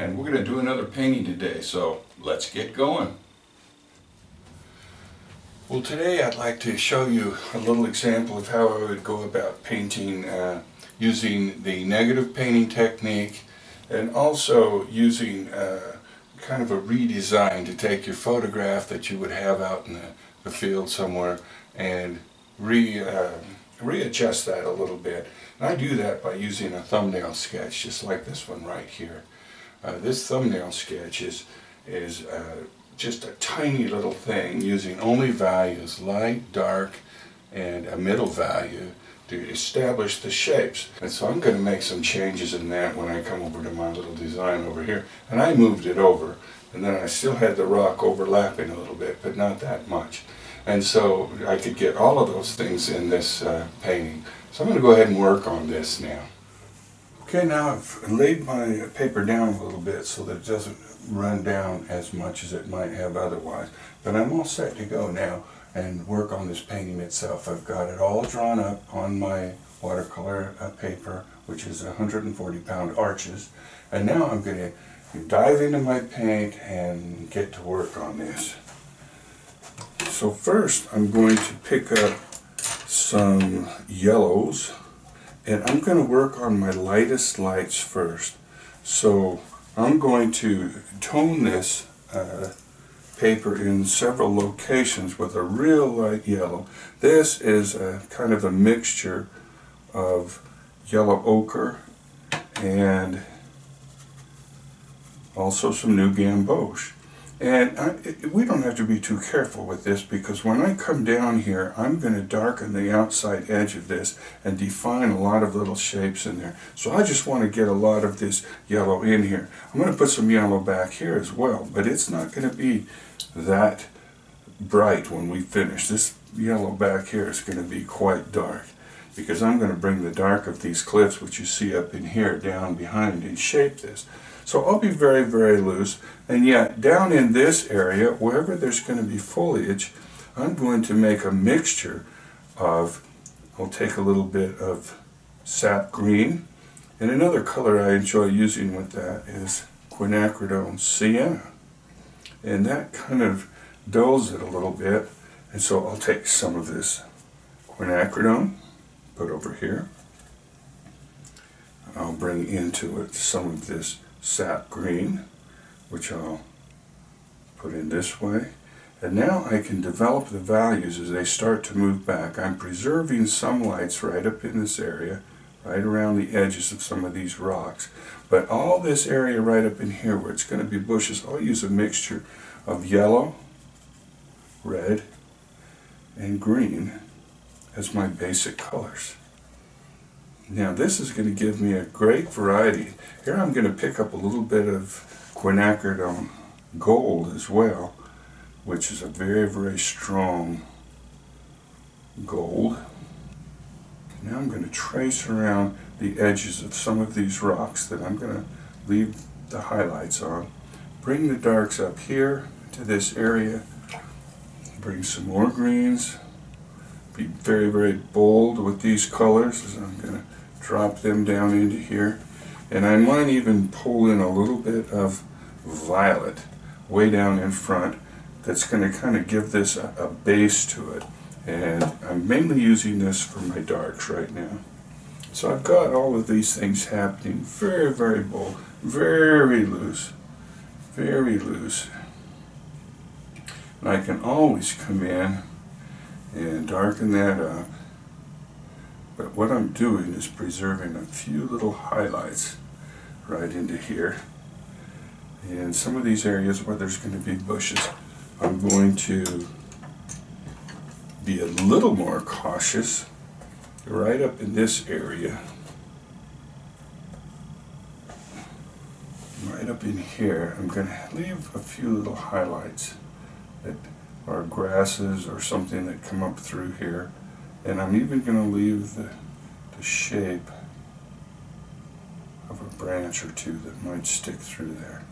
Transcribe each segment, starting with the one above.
and we're going to do another painting today, so let's get going. Well, today I'd like to show you a little example of how I would go about painting using the negative painting technique, and also using kind of a redesign to take your photograph that you would have out in the field somewhere and readjust that a little bit. And I do that by using a thumbnail sketch, just like this one right here. This thumbnail sketch is just a tiny little thing using only values, light, dark, and a middle value to establish the shapes. And so I'm going to make some changes in that when I come over to my little design over here. And I moved it over, and then I still had the rock overlapping a little bit, but not that much. And so I could get all of those things in this painting. So I'm going to go ahead and work on this now. Okay, now I've laid my paper down a little bit so that it doesn't run down as much as it might have otherwise. But I'm all set to go now and work on this painting itself. I've got it all drawn up on my watercolor paper, which is 140-pound Arches. And now I'm going to dive into my paint and get to work on this. So first I'm going to pick up some yellows, and I'm going to work on my lightest lights first. So I'm going to tone this paper in several locations with a real light yellow. This is a kind of a mixture of yellow ochre and also some new gamboge. And we don't have to be too careful with this, because when I come down here, I'm going to darken the outside edge of this and define a lot of little shapes in there. So I just want to get a lot of this yellow in here. I'm going to put some yellow back here as well, but it's not going to be that bright when we finish. This yellow back here is going to be quite dark, because I'm going to bring the dark of these cliffs, which you see up in here, down behind and shape this. So I'll be very, very loose, and yet down in this area, wherever there's going to be foliage, I'm going to make a mixture of, I'll take a little bit of sap green, and another color I enjoy using with that is Quinacridone Sienna, and that kind of dulls it a little bit. And so I'll take some of this quinacridone, put over here, I'll bring into it some of this sap green, which I'll put in this way, and now I can develop the values as they start to move back. I'm preserving some lights right up in this area, right around the edges of some of these rocks, but all this area right up in here where it's going to be bushes, I'll use a mixture of yellow, red, and green as my basic colors. Now this is going to give me a great variety. Here I'm going to pick up a little bit of quinacridone gold as well, which is a very, very strong gold. Now I'm going to trace around the edges of some of these rocks that I'm going to leave the highlights on. Bring the darks up here to this area. Bring some more greens. Be very, very bold with these colors, as I'm going to drop them down into here, and I might even pull in a little bit of violet way down in front. That's going to kind of give this a base to it, and I'm mainly using this for my darks right now. So I've got all of these things happening very, very bold, very loose, very loose, and I can always come in and darken that up. But what I'm doing is preserving a few little highlights right into here. And some of these areas where there's going to be bushes, I'm going to be a little more cautious right up in this area. Right up in here, I'm going to leave a few little highlights that or grasses or something that come up through here. And I'm even going to leave the shape of a branch or two that might stick through there.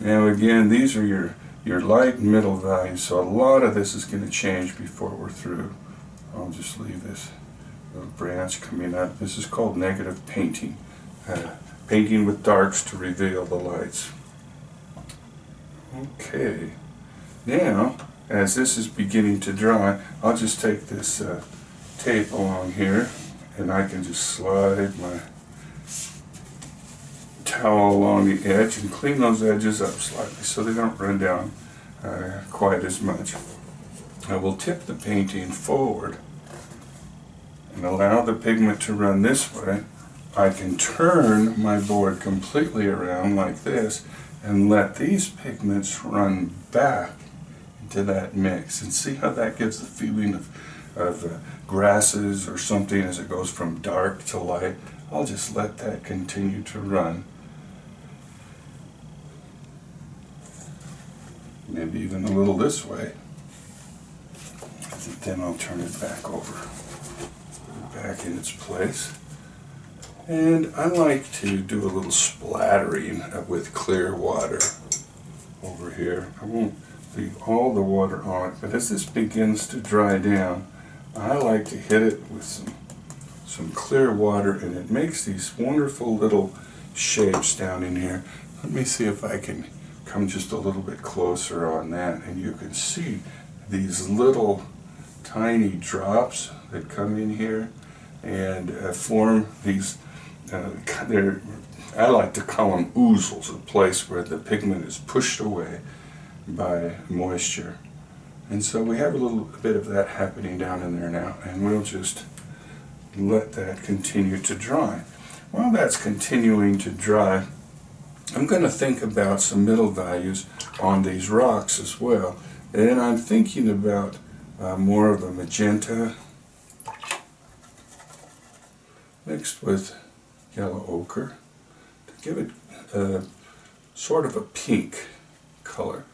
Now again, these are your light and middle values, so a lot of this is going to change before we're through. I'll just leave this little branch coming up. This is called negative painting. and painting with darks to reveal the lights. Okay, now as this is beginning to dry, I'll just take this tape along here and I can just slide my towel along the edge and clean those edges up slightly so they don't run down quite as much. I will tip the painting forward and allow the pigment to run this way. I can turn my board completely around like this and let these pigments run back into that mix, and see how that gives the feeling of grasses or something as it goes from dark to light. I'll just let that continue to run. Maybe even a little this way. And then I'll turn it back over, back in its place. And I like to do a little splattering with clear water over here. I won't leave all the water on it, but as this begins to dry down, I like to hit it with some clear water, and it makes these wonderful little shapes down in here. Let me see if I can come just a little bit closer on that, and you can see these little tiny drops that come in here and form these, I like to call them oozles, a place where the pigment is pushed away by moisture. And so we have a little bit of that happening down in there now, and we'll just let that continue to dry. While that's continuing to dry, I'm going to think about some middle values on these rocks as well. And I'm thinking about more of a magenta mixed with yellow ochre to give it sort of a pink color.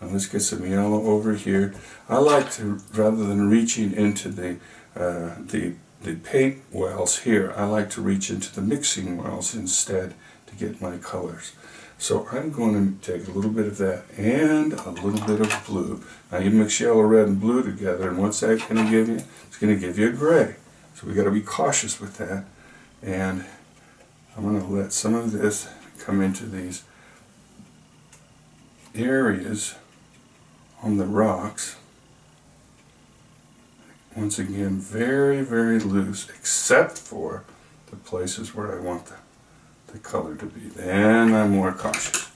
Now let's get some yellow over here. I like to, rather than reaching into the paint wells here, I like to reach into the mixing wells instead to get my colors. So I'm going to take a little bit of that and a little bit of blue. Now you mix yellow, red, and blue together, and what's that going to give you? It's going to give you a gray. So we got to be cautious with that. And I'm going to let some of this come into these areas on the rocks. Once again, very, very loose, except for the places where I want the color to be. Then I'm more cautious.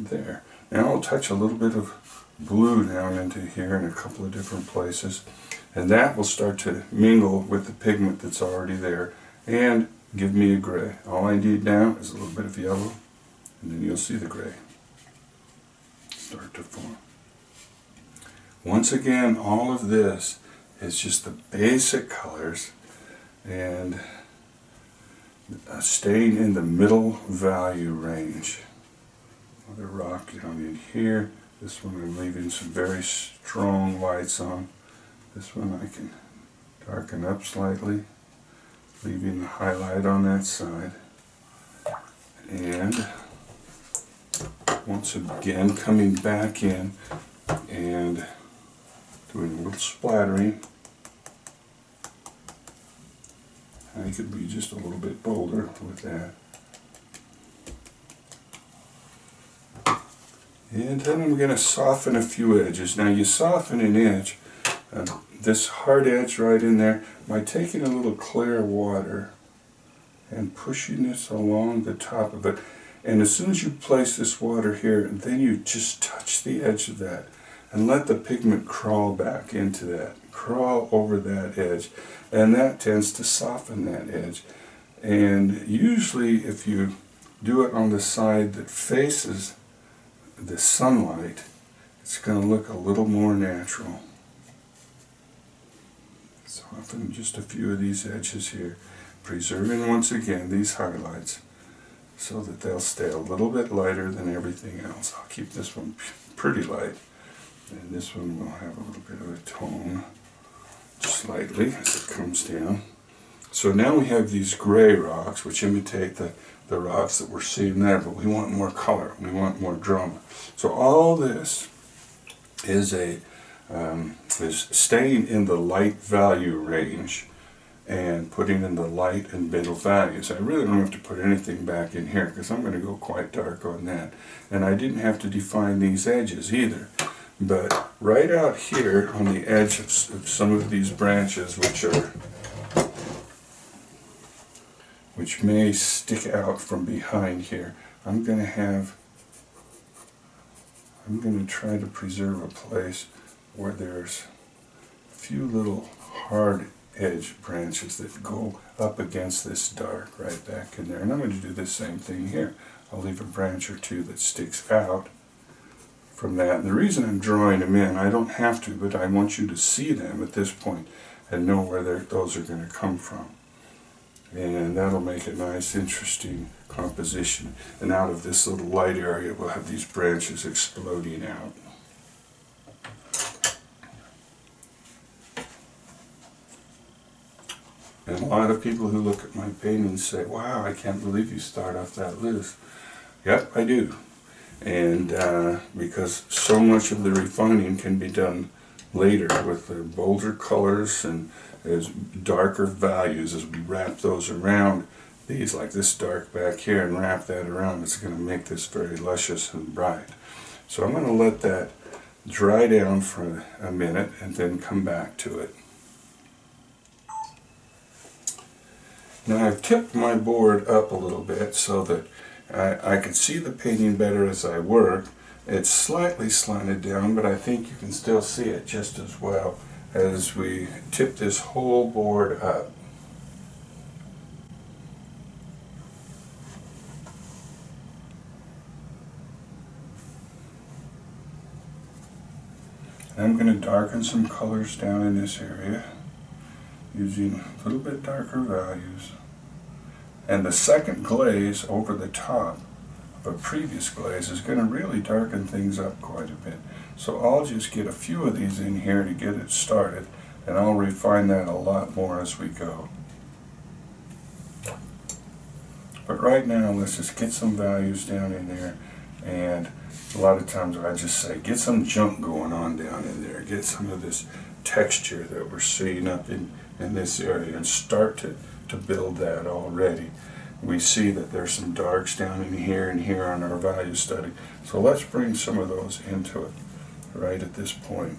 There. Now I'll touch a little bit of blue down into here in a couple of different places, and that will start to mingle with the pigment that's already there and give me a gray. All I need now is a little bit of yellow, and then you'll see the gray start to form. Once again, all of this is just the basic colors and staying in the middle value range. Another rock down in here. This one I'm leaving some very strong lights on. This one I can darken up slightly, leaving the highlight on that side. And once again coming back in and doing a little splattering. I could be just a little bit bolder with that. And then I'm going to soften a few edges. Now you soften an edge, this hard edge right in there, by taking a little clear water and pushing this along the top of it. And as soon as you place this water here, then you just touch the edge of that and let the pigment crawl back into that, crawl over that edge. And that tends to soften that edge. And usually if you do it on the side that faces the sunlight, it's going to look a little more natural. Soften just a few of these edges here, preserving once again these highlights so that they'll stay a little bit lighter than everything else. I'll keep this one pretty light, and this one will have a little bit of a tone slightly as it comes down. So now we have these gray rocks which imitate the rocks that we're seeing there, but we want more color, we want more drama. So all this is a is staying in the light value range and putting in the light and middle values. I really don't have to put anything back in here because I'm going to go quite dark on that. And I didn't have to define these edges either. But right out here on the edge of some of these branches, which may stick out from behind here, I'm going to try to preserve a place where there's a few little hard edge branches that go up against this dark right back in there. And I'm going to do the same thing here. I'll leave a branch or two that sticks out from that. And the reason I'm drawing them in, I don't have to, but I want you to see them at this point and know where those are going to come from. And that'll make a nice, interesting composition. And out of this little light area, we'll have these branches exploding out. And a lot of people who look at my paintings say, wow, I can't believe you start off that loose. Yep, I do. And because so much of the refining can be done later with the bolder colors and as darker values, as we wrap those around these, like this dark back here, and wrap that around, it's going to make this very luscious and bright. So I'm going to let that dry down for a minute and then come back to it. Now I've tipped my board up a little bit so that I could see the painting better as I work. It's slightly slanted down, but I think you can still see it just as well as we tip this whole board up. I'm going to darken some colors down in this area using a little bit darker values. And the second glaze over the top of a previous glaze is going to really darken things up quite a bit. So I'll just get a few of these in here to get it started, and I'll refine that a lot more as we go. But right now, let's just get some values down in there, and a lot of times I just say, get some junk going on down in there, get some of this texture that we're seeing up in this area, and start to build that already. We see that there's some darks down in here and here on our value study. So let's bring some of those into it right at this point.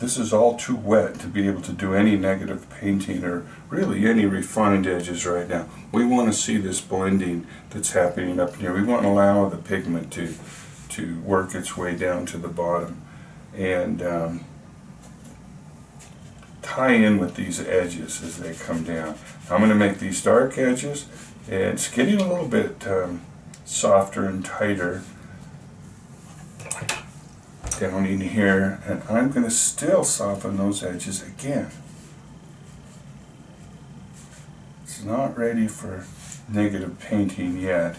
This is all too wet to be able to do any negative painting or really any refined edges right now. We want to see this blending that's happening up here. We want to allow the pigment to work its way down to the bottom and tie in with these edges as they come down. I'm going to make these dark edges, and it's getting a little bit softer and tighter down in here, and I'm going to still soften those edges again. It's not ready for negative painting yet.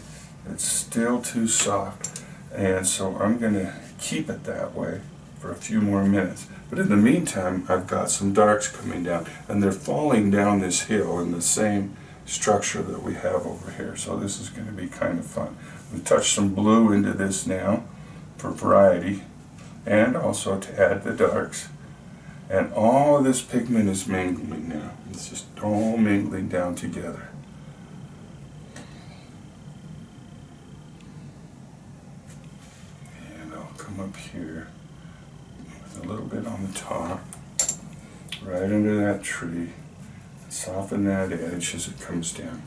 It's still too soft, and so I'm going to keep it that way for a few more minutes. But in the meantime, I've got some darks coming down, and they're falling down this hill in the same structure that we have over here. So this is going to be kind of fun. I'm going to touch some blue into this now for variety, and also to add the darks. And all of this pigment is mingling now. It's just all mingling down together. And I'll come up here with a little bit on the top, right under that tree, and soften that edge as it comes down.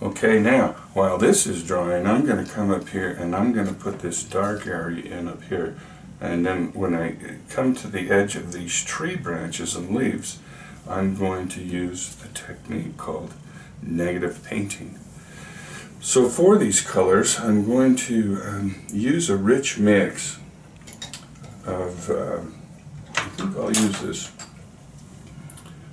Okay, now, while this is drying, I'm going to come up here and I'm going to put this dark area in up here. And then when I come to the edge of these tree branches and leaves, I'm going to use the technique called negative painting. So for these colors, I'm going to use a rich mix of I'll use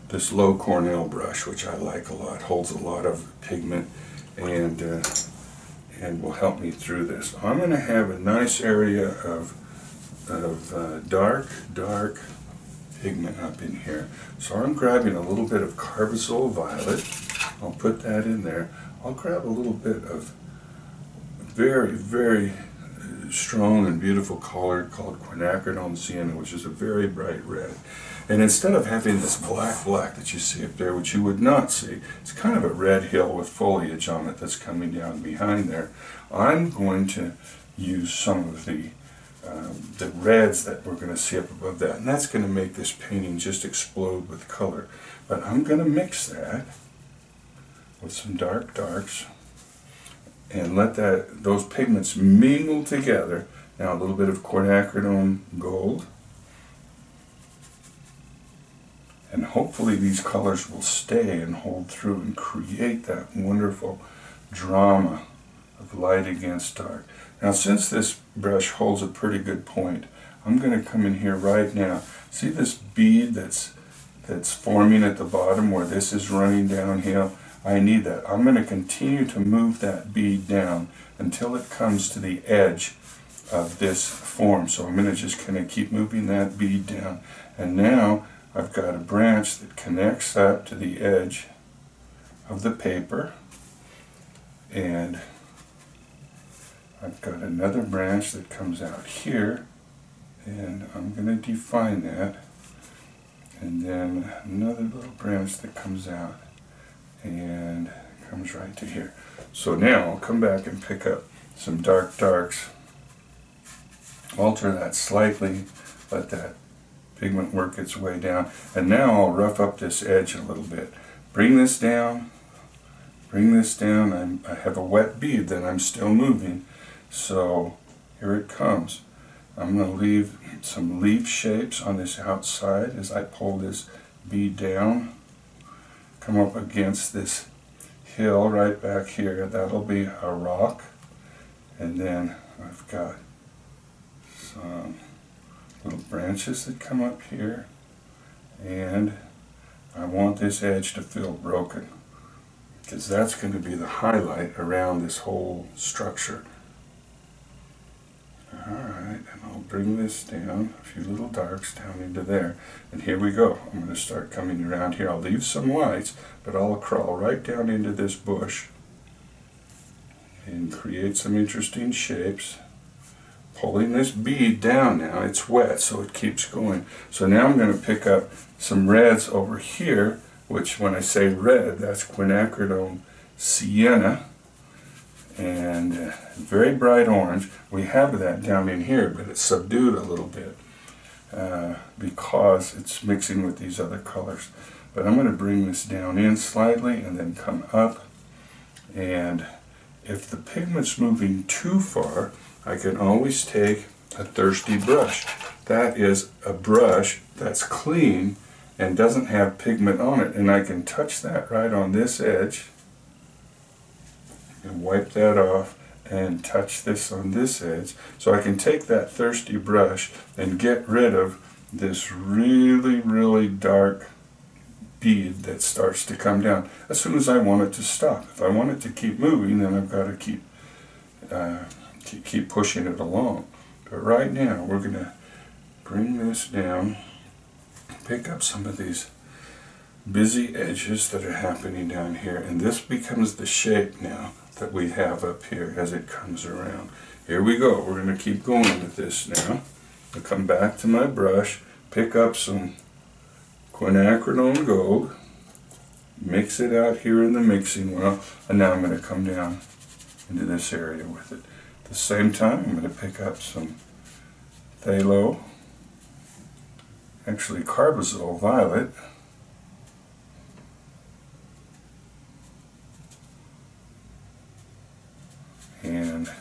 this Loew Cornell brush, which I like a lot. Holds a lot of pigment and will help me through this. I'm going to have a nice area of dark pigment up in here. So I'm grabbing a little bit of Carbazole violet. I'll put that in there. I'll grab a little bit of very, very strong and beautiful color called Quinacridone Sienna, which is a very bright red. And instead of having this black that you see up there, which you would not see, it's kind of a red hill with foliage on it that's coming down behind there. I'm going to use some of the reds that we're going to see up above that, and that's going to make this painting just explode with color. But I'm going to mix that with some dark darks and let those pigments mingle together. Now a little bit of quinacridone gold, and hopefully these colors will stay and hold through and create that wonderful drama of light against dark. Now since this brush holds a pretty good point, I'm going to come in here right now. See this bead that's forming at the bottom where this is running downhill? I need that. I'm going to continue to move that bead down until it comes to the edge of this form. So I'm going to just kind of keep moving that bead down. And now I've got a branch that connects up to the edge of the paper, and I've got another branch that comes out here, and I'm going to define that, and then another little branch that comes out and comes right to here. So now I'll come back and pick up some dark darks, alter that slightly, let that pigment work its way down, and now I'll rough up this edge a little bit. Bring this down, bring this down. I have a wet bead that I'm still moving. So here it comes. I'm going to leave some leaf shapes on this outside as I pull this bead down. Come up against this hill right back here. That'll be a rock. And then I've got some little branches that come up here. And I want this edge to feel broken, because that's going to be the highlight around this whole structure. Alright, and I'll bring this down, a few little darks down into there, and here we go. I'm going to start coming around here. I'll leave some lights, but I'll crawl right down into this bush and create some interesting shapes. Pulling this bead down now, it's wet, so it keeps going. So now I'm going to pick up some reds over here, which when I say red, that's Quinacridone Sienna, and very bright orange. We have that down in here, but it's subdued a little bit because it's mixing with these other colors. But I'm going to bring this down in slightly and then come up, and if the pigment's moving too far, I can always take a thirsty brush. That is a brush that's clean and doesn't have pigment on it, and I can touch that right on this edge and wipe that off, and touch this on this edge. So I can take that thirsty brush and get rid of this really dark bead that starts to come down as soon as I want it to stop. If I want it to keep moving, then I've got to keep pushing it along. But right now we're going to bring this down, pick up some of these busy edges that are happening down here, and this becomes the shape now that we have up here as it comes around. Here we go. We're going to keep going with this now. I'll come back to my brush, pick up some quinacridone gold, mix it out here in the mixing well, and now I'm going to come down into this area with it. At the same time, I'm going to pick up some phthalo, actually Carbazole violet, and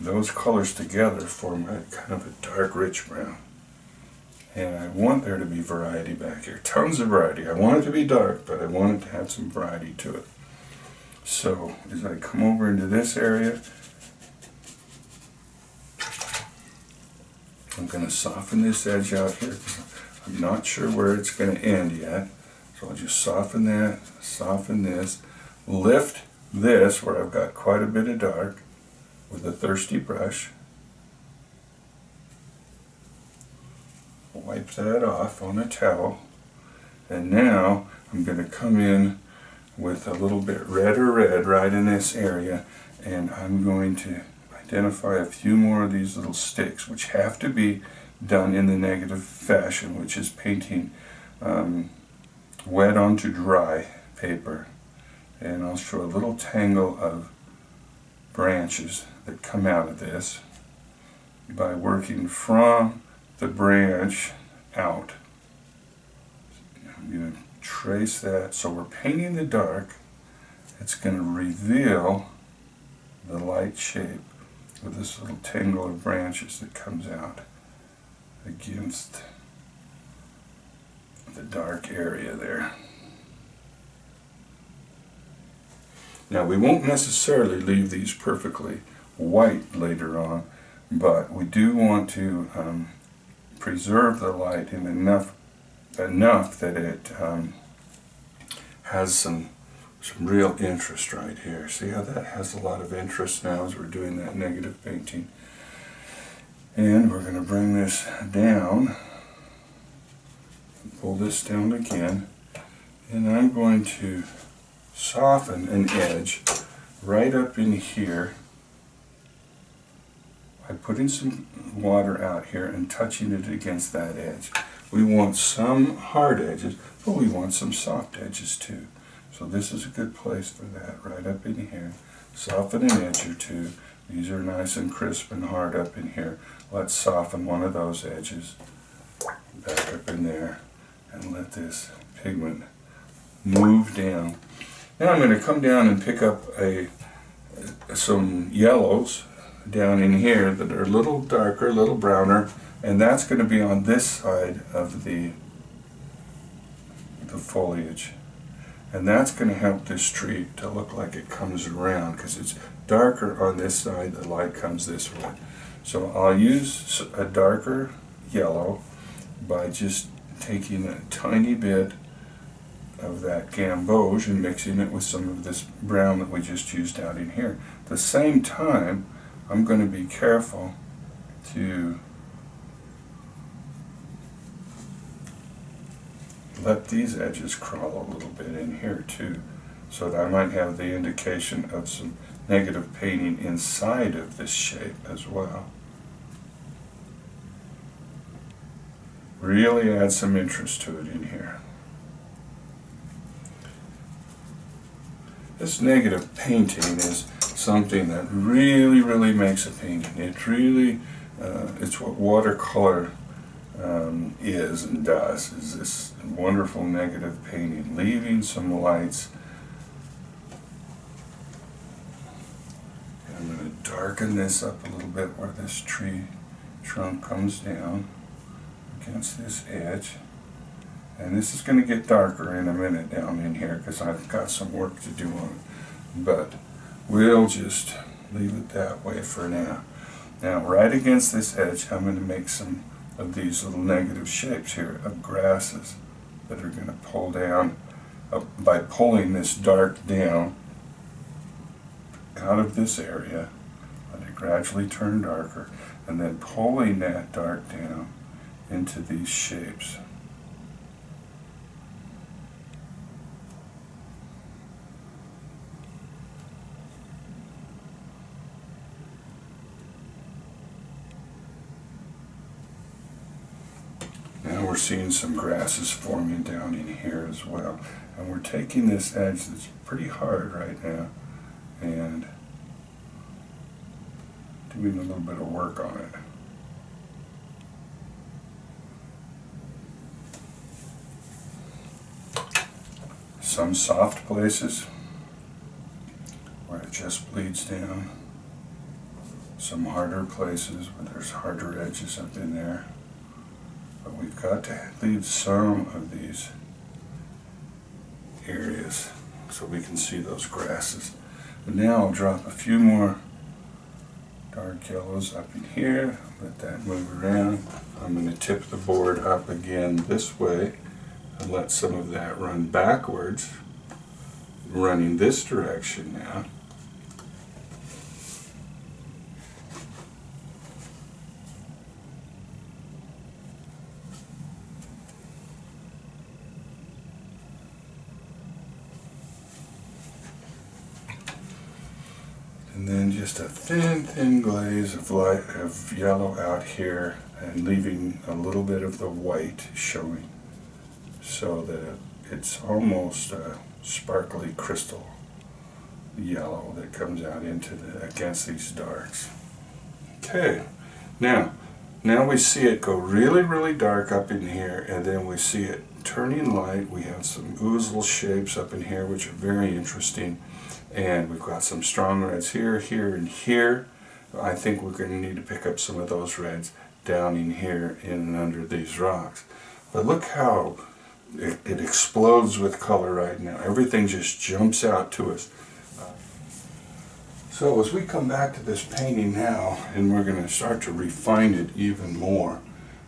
those colors together form a kind of a dark rich brown. And I want there to be variety back here, tons of variety. I want it to be dark, but I want it to have some variety to it. So as I come over into this area, I'm going to soften this edge out here. I'm not sure where it's going to end yet. So I'll just soften that, soften this, lift this where I've got quite a bit of dark with a thirsty brush. Wipe that off on a towel. And now I'm going to come in with a little bit redder red right in this area, and I'm going to identify a few more of these little sticks, which have to be done in the negative fashion, which is painting wet onto dry paper. And I'll show a little tangle of branches that come out of this by working from the branch out. I'm going to trace that. So we're painting the dark. It's going to reveal the light shape with this little tangle of branches that comes out against the dark area there. Now we won't necessarily leave these perfectly white later on, but we do want to preserve the light in enough that it has some real interest right here. See how that has a lot of interest now as we're doing that negative painting. And we're going to bring this down, pull this down again, and I'm going to soften an edge right up in here by putting some water out here and touching it against that edge. We want some hard edges, but we want some soft edges too. So this is a good place for that, right up in here. Soften an edge or two. These are nice and crisp and hard up in here. Let's soften one of those edges back up in there and let this pigment move down. Now I'm going to come down and pick up some yellows down in here that are a little darker, a little browner, and that's going to be on this side of the foliage. And that's going to help this tree to look like it comes around, because it's darker on this side, the light comes this way. So I'll use a darker yellow by just taking a tiny bit of that gamboge and mixing it with some of this brown that we just used out in here. At the same time, I'm going to be careful to let these edges crawl a little bit in here too, so that I might have the indication of some negative painting inside of this shape as well. Really add some interest to it in here. This negative painting is something that really, really makes a painting. It really, it's what watercolor is and does, is this wonderful negative painting, leaving some lights. And I'm going to darken this up a little bit where this tree trunk comes down against this edge. And this is going to get darker in a minute down in here because I've got some work to do on it. But we'll just leave it that way for now. Now right against this edge I'm going to make some of these little negative shapes here of grasses that are going to pull down by pulling this dark down out of this area, let it gradually turn darker, and then pulling that dark down into these shapes. We're seeing some grasses forming down in here as well, and we're taking this edge that's pretty hard right now and doing a little bit of work on it. Some soft places where it just bleeds down, some harder places where there's harder edges up in there. But we've got to leave some of these areas so we can see those grasses. But now I'll drop a few more dark yellows up in here, let that move around. I'm going to tip the board up again this way and let some of that run backwards, running this direction now. And then just a thin glaze of light of yellow out here, and leaving a little bit of the white showing, so that it's almost a sparkly crystal yellow that comes out into the against these darks. Okay, now we see it go really dark up in here, and then we see it turning light. We have some oozle shapes up in here which are very interesting. And we've got some strong reds here, and here. I think we're going to need to pick up some of those reds down in here in and under these rocks. But look how it explodes with color right now. Everything just jumps out to us. So as we come back to this painting now, and we're going to start to refine it even more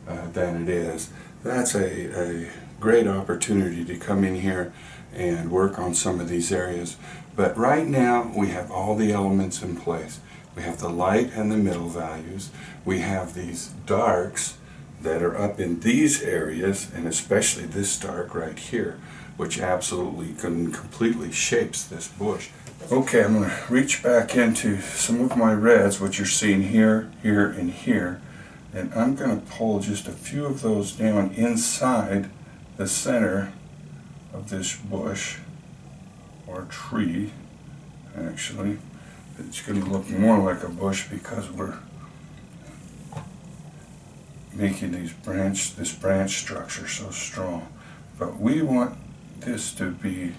than it is, that's a great opportunity to come in here and work on some of these areas. But right now we have all the elements in place. We have the light and the middle values. We have these darks that are up in these areas, and especially this dark right here, which absolutely completely shapes this bush. Okay, I'm going to reach back into some of my reds, which you're seeing here, and here, and I'm going to pull just a few of those down inside the center of this bush or tree. Actually, it's going to look more like a bush because we're making these branch structure so strong. But we want this to be,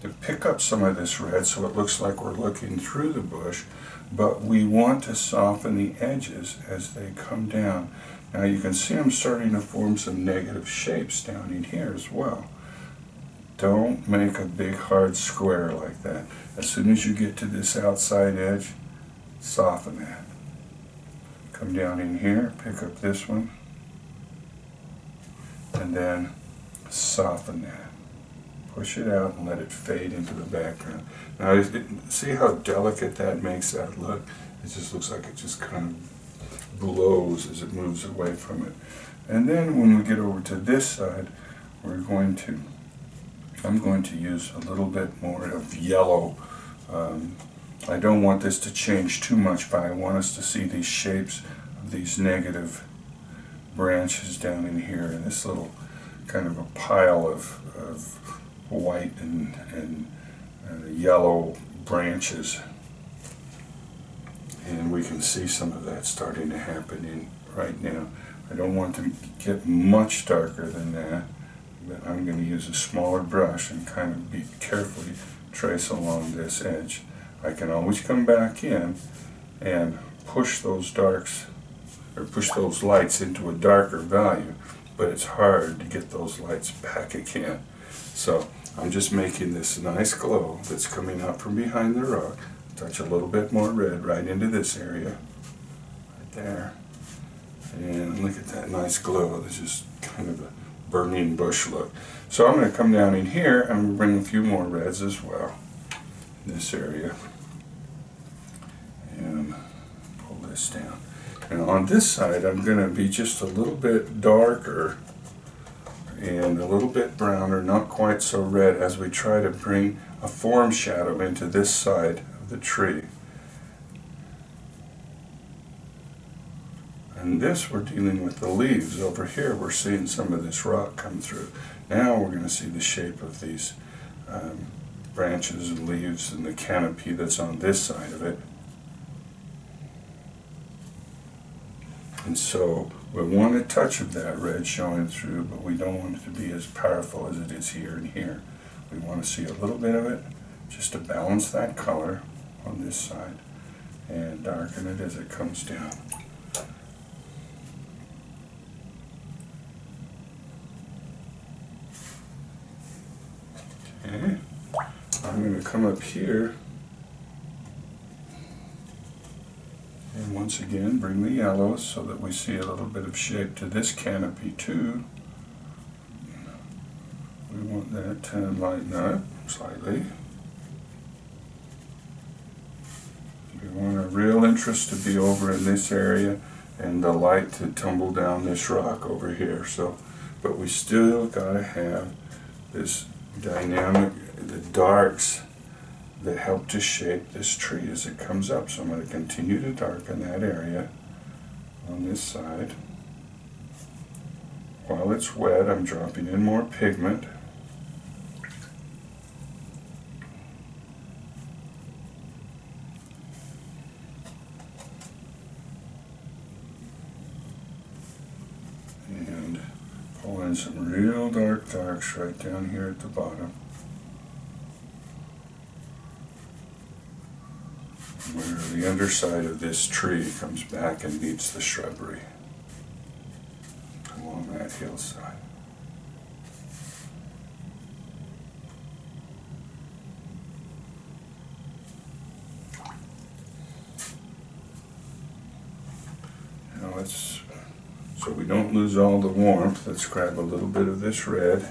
to pick up some of this red so it looks like we're looking through the bush, but we want to soften the edges as they come down. Now you can see I'm starting to form some negative shapes down in here as well. Don't make a big hard square like that. As soon as you get to this outside edge, soften that. Come down in here, pick up this one, and then soften that. Push it out and let it fade into the background. Now see how delicate that makes that look? It just looks like it just kind of blows as it moves away from it. And then when we get over to this side, we're going to, I'm going to use a little bit more of yellow. I don't want this to change too much, but I want us to see these shapes of these negative branches down in here, and this little kind of a pile of white and yellow branches. And we can see some of that starting to happen in right now. I don't want to get much darker than that, but I'm going to use a smaller brush and kind of be carefully trace along this edge. I can always come back in and push those darks, or push those lights into a darker value, but it's hard to get those lights back again. So I'm just making this nice glow that's coming up from behind the rock. Touch a little bit more red right into this area, right there. And look at that nice glow. This is kind of a burning bush look. So I'm going to come down in here and bring a few more reds as well in this area, and pull this down. And on this side I'm going to be just a little bit darker and a little bit browner, not quite so red, as we try to bring a form shadow into this side of the tree. And this, we're dealing with the leaves over here. We're seeing some of this rock come through. Now we're going to see the shape of these branches and leaves and the canopy that's on this side of it. And so we want a touch of that red showing through, but we don't want it to be as powerful as it is here and here. We want to see a little bit of it just to balance that color on this side and darken it as it comes down. I'm going to come up here and once again bring the yellows so that we see a little bit of shape to this canopy too. We want that to lighten up slightly. We want our real interest to be over in this area and the light to tumble down this rock over here. So, but we still gotta have this dynamic, the darks that help to shape this tree as it comes up. So I'm going to continue to darken that area on this side. While it's wet, I'm dropping in more pigment. And pull in some real dark darks right down here at the bottom, where the underside of this tree comes back and meets the shrubbery along that hillside. Now let's, so we don't lose all the warmth, let's grab a little bit of this red,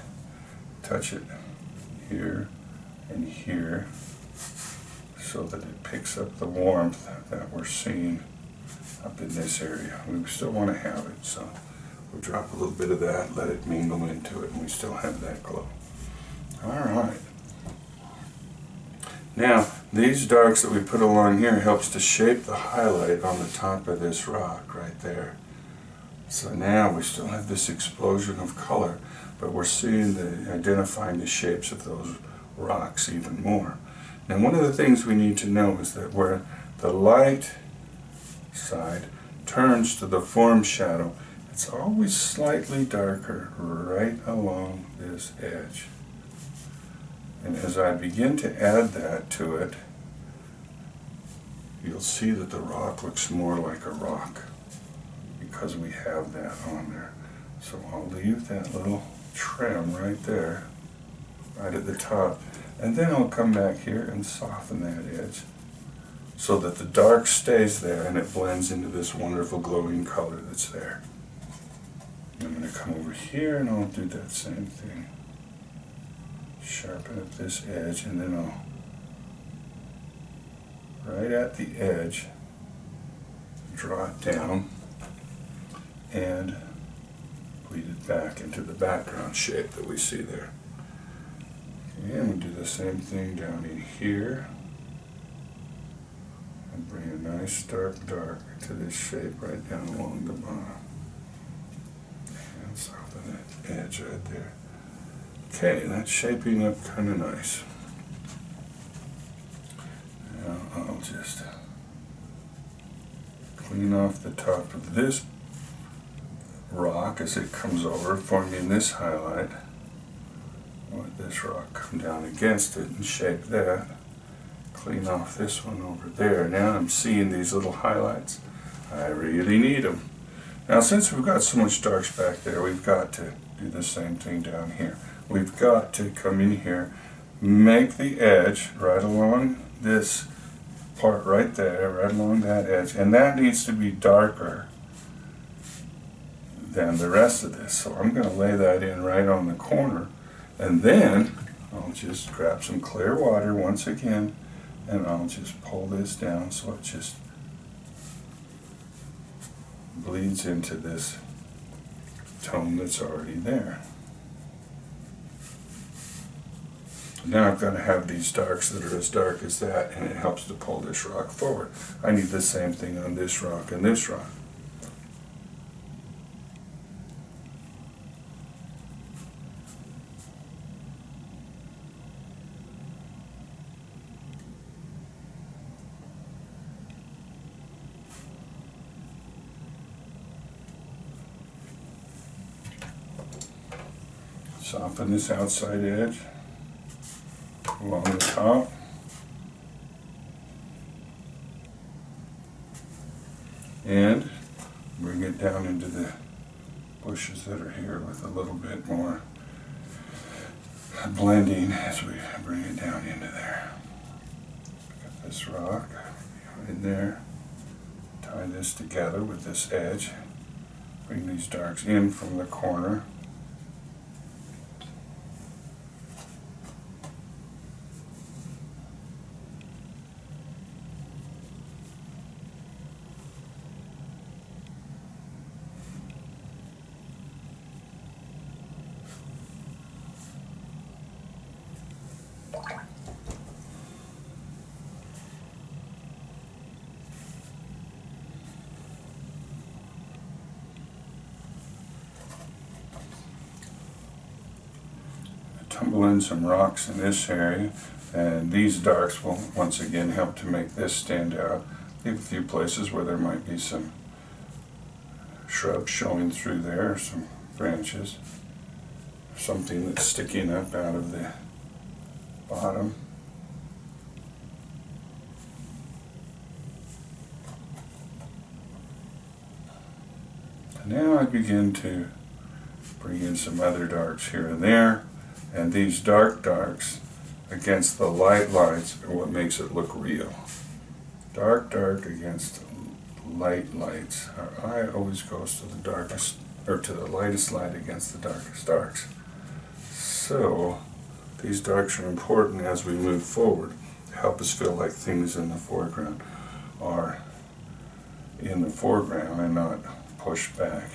touch it here and here, so that it picks up the warmth that we're seeing up in this area. We still want to have it, so we'll drop a little bit of that, let it mingle into it, and we still have that glow. Alright. Now, these darks that we put along here helps to shape the highlight on the top of this rock right there. So now we still have this explosion of color, but we're seeing the, identifying the shapes of those rocks even more. Now, one of the things we need to know is that where the light side turns to the form shadow, it's always slightly darker right along this edge. And as I begin to add that to it, you'll see that the rock looks more like a rock because we have that on there. So I'll leave that little trim right there, right at the top. And then I'll come back here and soften that edge so that the dark stays there and it blends into this wonderful glowing color that's there. I'm going to come over here and I'll do that same thing. Sharpen up this edge and then I'll, right at the edge, draw it down and bleed it back into the background shape that we see there. And we'll do the same thing down in here and bring a nice dark dark to this shape right down along the bottom. And soften that edge right there. Okay, that's shaping up kind of nice. Now I'll just clean off the top of this rock as it comes over, forming this highlight. Let this rock come down against it and shape that. Clean off this one over there. Now I'm seeing these little highlights. I really need them. Now since we've got so much darks back there, we've got to do the same thing down here. We've got to come in here, make the edge right along this part right there, right along that edge, and that needs to be darker than the rest of this. So I'm going to lay that in right on the corner. And then I'll just grab some clear water once again and I'll just pull this down so it just bleeds into this tone that's already there. Now I've got to have these darks that are as dark as that, and it helps to pull this rock forward. I need the same thing on this rock and this rock. Soften this outside edge along the top. And bring it down into the bushes that are here with a little bit more blending as we bring it down into there. Got this rock in there. tie this together with this edge, bring these darks in from the corner. Tumble in some rocks in this area, and these darks will once again help to make this stand out. Leave a few places where there might be some shrubs showing through there, or some branches, something that's sticking up out of the bottom. And now I begin to bring in some other darks here and there. And these darks against the light lights are what makes it look real. Dark against light lights. Our eye always goes to the darkest, or to the lightest light against the darkest darks. So these darks are important as we move forward to help us feel like things in the foreground are in the foreground and not pushed back.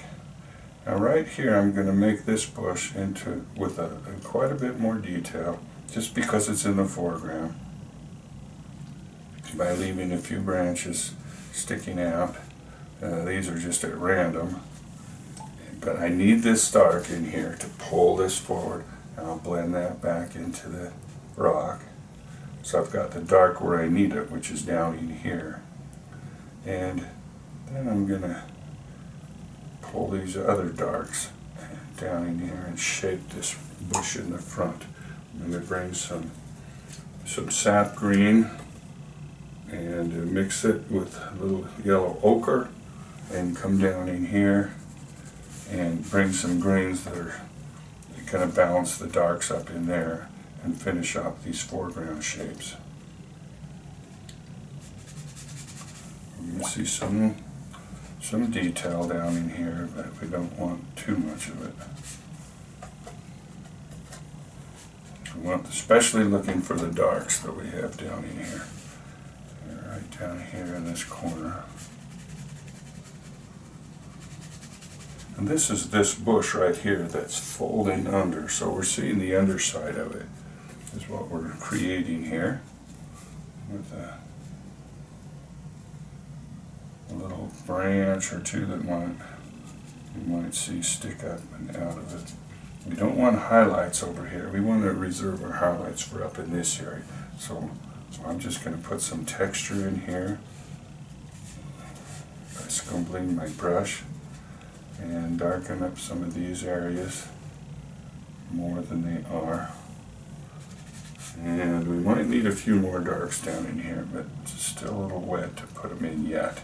Now right here I'm going to make this bush into with a quite a bit more detail just because it's in the foreground by leaving a few branches sticking out. These are just at random, but I need this dark in here to pull this forward, and I'll blend that back into the rock. So I've got the dark where I need it, which is down in here, and then I'm going to pull these other darks down in here and shape this bush in the front. I'm going to bring some sap green and mix it with a little yellow ochre, and come down in here and bring some greens that are going to balance the darks up in there and finish off these foreground shapes. We're going to see some detail down in here, but we don't want too much of it. We want especially looking for the darks that we have down in here. They're right down here in this corner. And this is this bush right here that's folding under, so we're seeing the underside of it is what we're creating here with a little branch or two that you might see stick up and out of it. We don't want highlights over here. We want to reserve our highlights for up in this area. So I'm just going to put some texture in here by scumbling my brush and darken up some of these areas more than they are. And we might need a few more darks down in here, but it's still a little wet to put them in yet.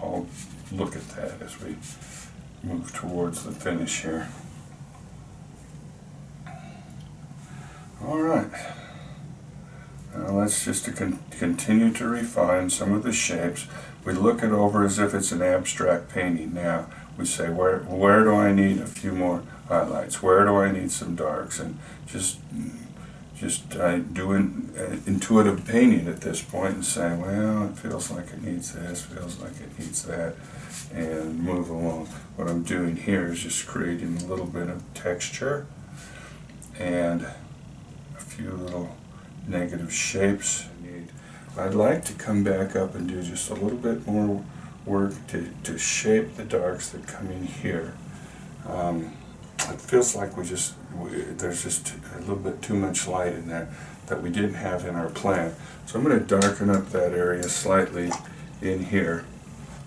I'll look at that as we move towards the finish here. Alright, now let's just continue to refine some of the shapes. We look it over as if it's an abstract painting. Now we say, where do I need a few more highlights? Where do I need some darks? And just doing intuitive painting at this point and saying, well, it feels like it needs this, feels like it needs that, and move along. What I'm doing here is just creating a little bit of texture and a few little negative shapes. I'd like to come back up and do just a little bit more work to shape the darks that come in here. It feels like there's just a little bit too much light in there that we didn't have in our plan. So I'm going to darken up that area slightly in here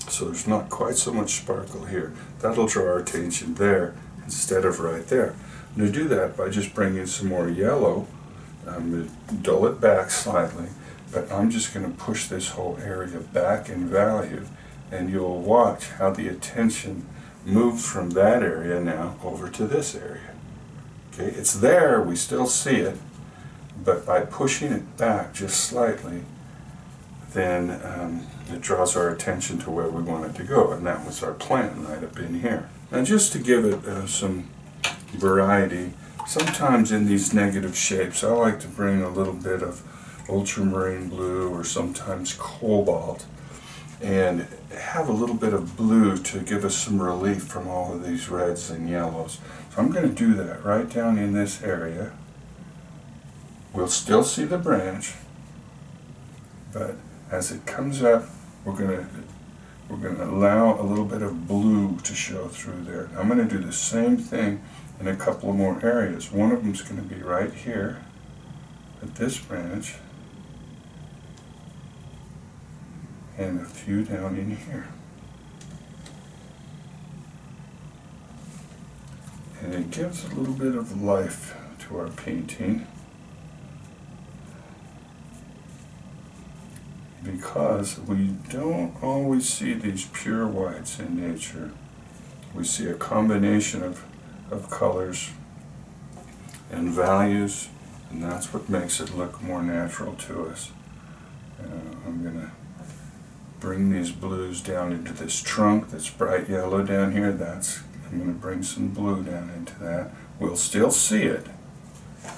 so there's not quite so much sparkle here. That'll draw our attention there instead of right there. I'm going to do that by just bringing some more yellow. I'm going to dull it back slightly, but I'm just going to push this whole area back in value, and you'll watch how the attention moves from that area now over to this area. Okay, it's there, we still see it, but by pushing it back just slightly, then it draws our attention to where we want it to go, and that was our plan right up in here. Now just to give it some variety, sometimes in these negative shapes I like to bring a little bit of ultramarine blue or sometimes cobalt and have a little bit of blue to give us some relief from all of these reds and yellows. So I'm going to do that right down in this area. We'll still see the branch, but as it comes up, we're going to allow a little bit of blue to show through there. I'm going to do the same thing in a couple of more areas. One of them is going to be right here at this branch, and a few down in here. And it gives a little bit of life to our painting, because we don't always see these pure whites in nature. We see a combination of colors and values, and that's what makes it look more natural to us. I'm going to bring these blues down into this trunk that's bright yellow down here. I'm going to bring some blue down into that. We'll still see it.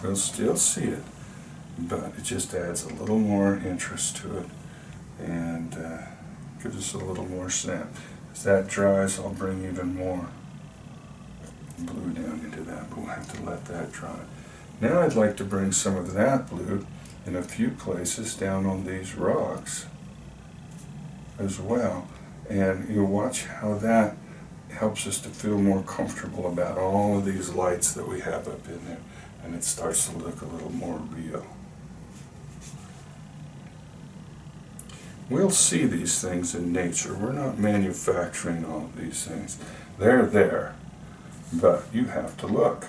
We'll still see it, but it just adds a little more interest to it and gives us a little more scent. As that dries, I'll bring even more blue down into that, but we'll have to let that dry. Now I'd like to bring some of that blue in a few places down on these rocks as well, and you'll watch how that helps us to feel more comfortable about all of these lights that we have up in there, and it starts to look a little more real. We'll see these things in nature. We're not manufacturing all of these things. They're there, but you have to look.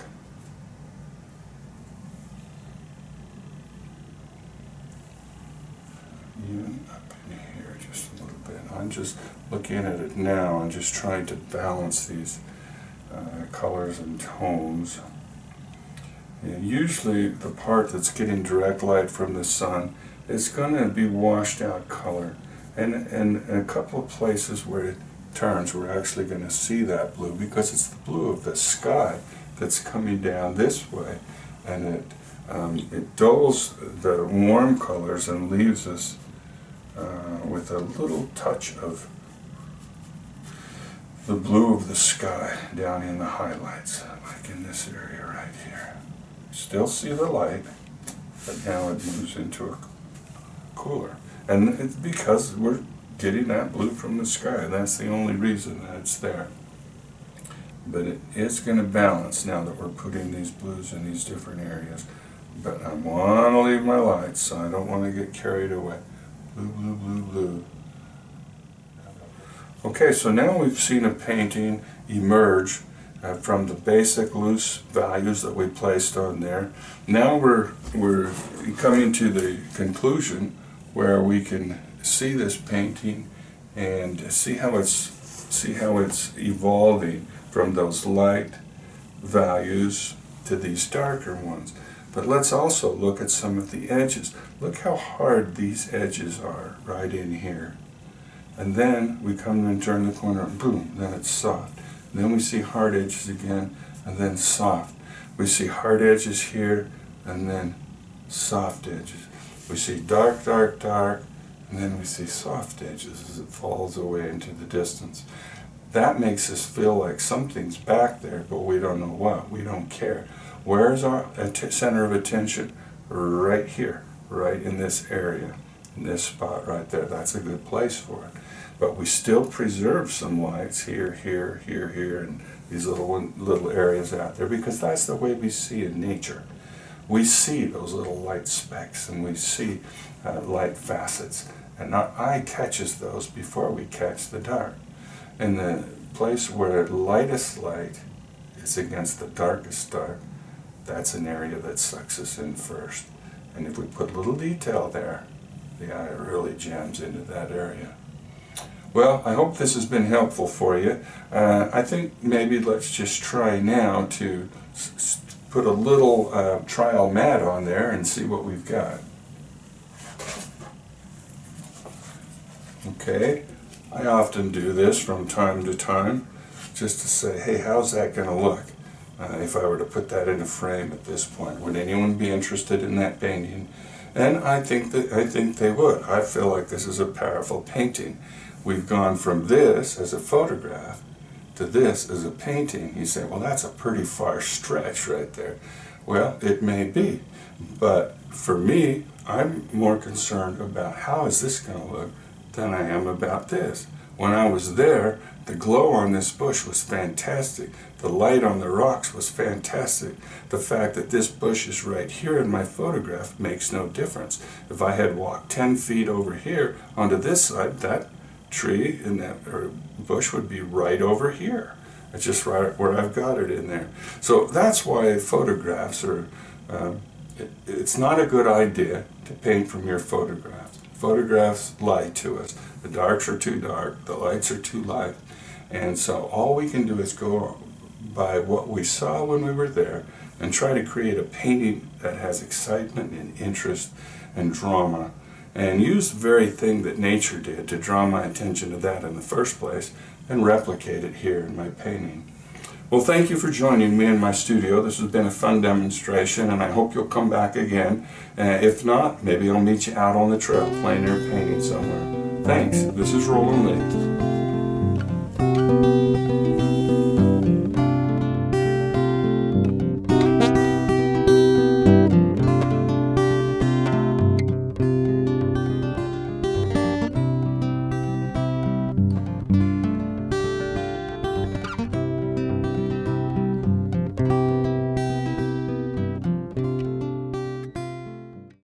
Even up in here just a little bit. I'm just looking at it now and just trying to balance these colors and tones. And usually the part that's getting direct light from the sun is going to be washed out color, and a couple of places where it turns we're actually going to see that blue, because it's the blue of the sky that's coming down this way, and it dulls the warm colors and leaves us with a little touch of the blue of the sky down in the highlights, like in this area right here. Still see the light, but now it moves into a cooler, and it's because we're getting that blue from the sky. That's the only reason that it's there, but it is going to balance now that we're putting these blues in these different areas. But I want to leave my lights, so I don't want to get carried away. Blue, blue, blue, blue. Okay, so now we've seen a painting emerge from the basic loose values that we placed on there. Now we're coming to the conclusion where we can see this painting and see how it's evolving from those light values to these darker ones. But let's also look at some of the edges. Look how hard these edges are right in here. And then we come and turn the corner, and boom, then it's soft. Then we see hard edges again, and then soft. We see hard edges here, and then soft edges. We see dark, dark, dark, and then we see soft edges as it falls away into the distance. That makes us feel like something's back there, but we don't know what. We don't care. Where's our center of attention? Right here, right in this area, in this spot right there. That's a good place for it. But we still preserve some lights here, here, here, here, and these little areas out there, because that's the way we see in nature. We see those little light specks, and we see light facets, and our eye catches those before we catch the dark. And the place where lightest light is against the darkest dark, that's an area that sucks us in first. And if we put a little detail there, the eye really jams into that area. Well, I hope this has been helpful for you. I think maybe let's just try now to put a little trial mat on there and see what we've got. Okay, I often do this from time to time just to say, hey, how's that going to look if I were to put that in a frame at this point? Would anyone be interested in that painting? And I think they would. I feel like this is a powerful painting. We've gone from this as a photograph to this as a painting. You say, well, that's a pretty far stretch right there. Well, it may be, but for me, I'm more concerned about how is this going to look than I am about this. When I was there, the glow on this bush was fantastic. The light on the rocks was fantastic. The fact that this bush is right here in my photograph makes no difference. If I had walked 10 feet over here onto this side, that tree and that bush would be right over here. It's just right where I've got it in there. So that's why photographs are, it's not a good idea to paint from your photographs. Photographs lie to us. The darks are too dark, the lights are too light, and so all we can do is go by what we saw when we were there and try to create a painting that has excitement and interest and drama, and use the very thing that nature did to draw my attention to that in the first place and replicate it here in my painting. Well, thank you for joining me in my studio. This has been a fun demonstration, and I hope you'll come back again. If not, maybe I'll meet you out on the trail playing your painting somewhere. Thanks. This is Roland Lee.